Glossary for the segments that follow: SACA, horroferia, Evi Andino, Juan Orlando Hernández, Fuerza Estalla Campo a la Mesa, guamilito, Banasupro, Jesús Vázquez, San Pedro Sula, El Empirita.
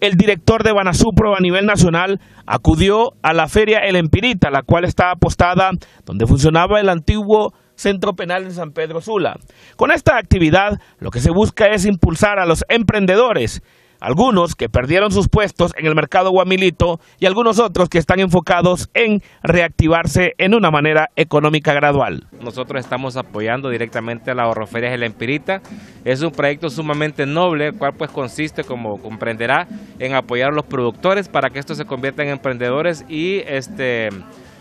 El director de Banasupro a nivel nacional acudió a la feria El Empirita, la cual está apostada donde funcionaba el antiguo Centro Penal de San Pedro Sula. Con esta actividad lo que se busca es impulsar a los emprendedores, algunos que perdieron sus puestos en el mercado guamilito y algunos otros que están enfocados en reactivarse en una manera económica gradual. Nosotros estamos apoyando directamente a la horroferia El Empirita. Es un proyecto sumamente noble, el cual pues consiste, como comprenderá, en apoyar a los productores para que estos se conviertan en emprendedores y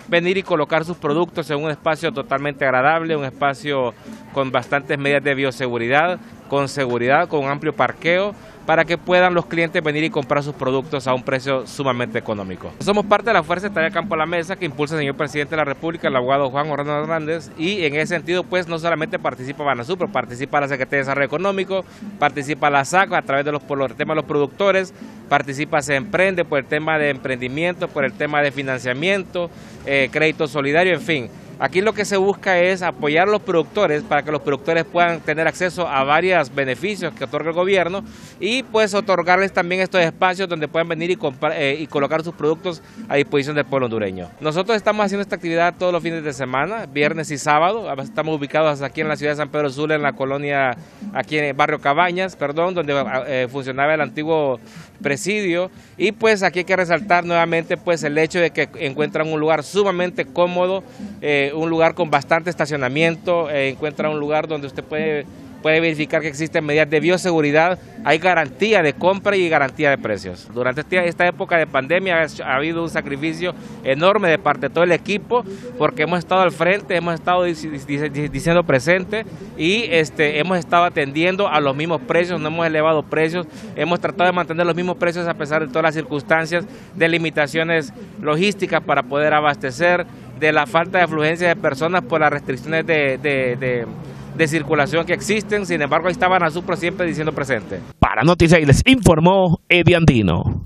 venir y colocar sus productos en un espacio totalmente agradable, un espacio con bastantes medidas de bioseguridad, con seguridad, con un amplio parqueo, para que puedan los clientes venir y comprar sus productos a un precio sumamente económico. Somos parte de la Fuerza Estalla Campo a la Mesa que impulsa el señor presidente de la República, el abogado Juan Orlando Hernández, y en ese sentido pues no solamente participa Banasupro, participa la Secretaría de Desarrollo Económico, participa la SACA a través de por el tema de los productores, participa Se Emprende por el tema de emprendimiento, por el tema de financiamiento, crédito solidario, en fin. Aquí lo que se busca es apoyar a los productores para que los productores puedan tener acceso a varios beneficios que otorga el gobierno y pues otorgarles también estos espacios donde puedan venir y colocar sus productos a disposición del pueblo hondureño. Nosotros estamos haciendo esta actividad todos los fines de semana, viernes y sábado. Estamos ubicados aquí en la ciudad de San Pedro Sula, en la colonia, aquí en el barrio Cabañas, perdón, donde funcionaba el antiguo presidio, y pues aquí hay que resaltar nuevamente pues el hecho de que encuentran un lugar sumamente cómodo, un lugar con bastante estacionamiento, encuentra un lugar donde usted puede verificar que existen medidas de bioseguridad, hay garantía de compra y garantía de precios. Durante esta época de pandemia ha habido un sacrificio enorme de parte de todo el equipo, porque hemos estado al frente, hemos estado diciendo presente y hemos estado atendiendo a los mismos precios, no hemos elevado precios, hemos tratado de mantener los mismos precios a pesar de todas las circunstancias de limitaciones logísticas para poder abastecer, de la falta de afluencia de personas por las restricciones de circulación que existen. Sin embargo, ahí estaba Banasupro siempre diciendo presente. Para Noticias les informó Evi Andino.